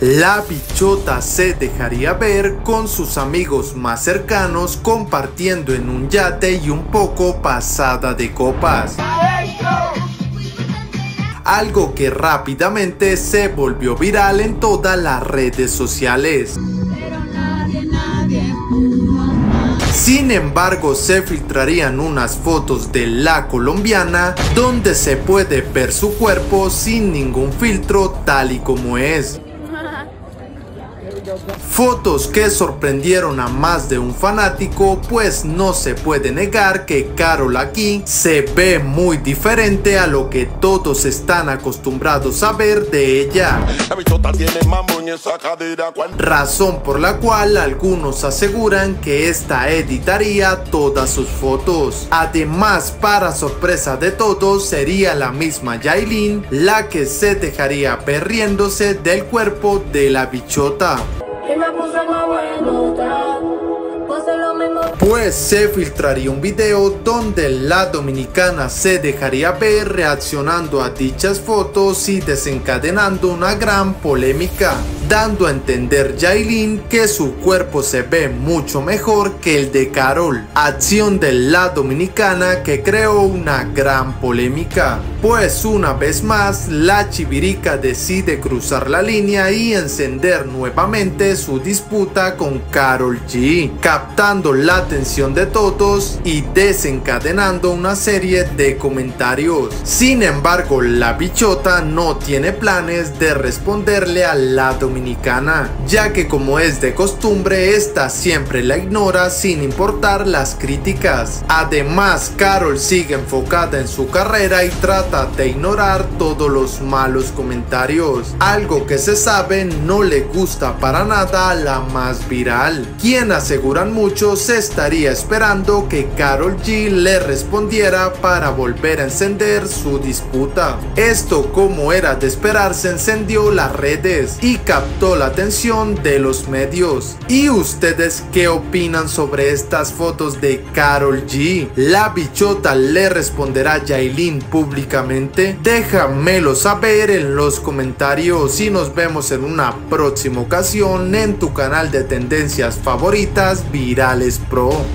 La Bichota se dejaría ver con sus amigos más cercanos compartiendo en un yate y un poco pasada de copas. Algo que rápidamente se volvió viral en todas las redes sociales. Sin embargo, se filtrarían unas fotos de la colombiana donde se puede ver su cuerpo sin ningún filtro tal y como es. Fotos que sorprendieron a más de un fanático, pues no se puede negar que Karol G se ve muy diferente a lo que todos están acostumbrados a ver de ella. Razón por la cual algunos aseguran que esta editaría todas sus fotos. Además, para sorpresa de todos, sería la misma Yailin la que se dejaría ver riéndose del cuerpo de la Bichota. Pues se filtraría un video donde la dominicana se dejaría ver reaccionando a dichas fotos y desencadenando una gran polémica, dando a entender Yailin que su cuerpo se ve mucho mejor que el de Karol, acción de la dominicana que creó una gran polémica. Pues una vez más la chivirica decide cruzar la línea y encender nuevamente su disputa con Karol G, captando la atención de todos y desencadenando una serie de comentarios. Sin embargo, la Bichota no tiene planes de responderle a la dominicana, ya que como es de costumbre, esta siempre la ignora sin importar las críticas. Además, Karol sigue enfocada en su carrera y trata de ignorar todos los malos comentarios, algo que se sabe no le gusta para nada a la más viral, quien aseguran muchos se estaría esperando que Karol G le respondiera para volver a encender su disputa. Esto, como era de esperarse, encendió las redes y captó la atención de los medios. ¿Y ustedes qué opinan sobre estas fotos de Karol G? ¿La Bichota le responderá a Yailin públicamente? Déjamelo saber en los comentarios y nos vemos en una próxima ocasión en tu canal de tendencias favoritas, Virales Pro.